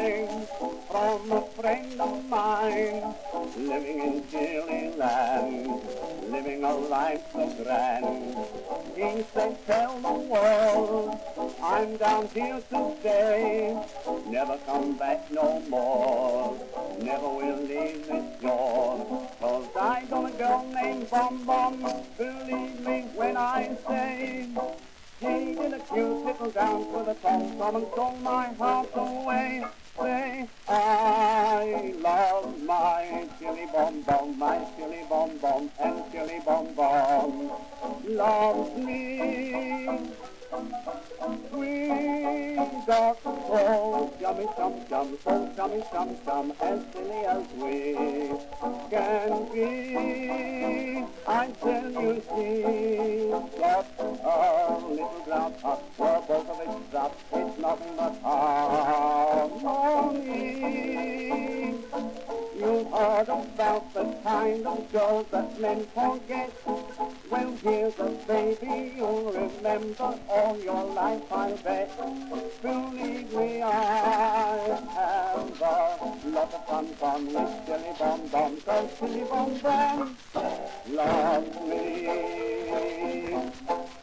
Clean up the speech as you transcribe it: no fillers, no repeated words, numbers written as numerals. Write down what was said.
line from a friend of mine, living in Chili land, living a life so grand. He said, tell the world, I'm down here to stay, never come back no more, never will leave this shore. Cause I got a girl named Bom Bom, believe me when I say, she did a cute little dance with a tom-tom and stole my heart away. Say, I love my chili bom bom, my chili bom bom, and chili bom bom loves me. We got so chummy-chum-chum, so chummy-chum-chum, as silly as we can be. Until you see that a little drop up, where both of it drop, it's nothing but harmony. You've heard about the kind of girl that men forget. Well, here's a baby you'll remember all your life, I bet. Believe me, I have a lot of fun with Chili Bom Bom. So Chili Bom Bom, love me.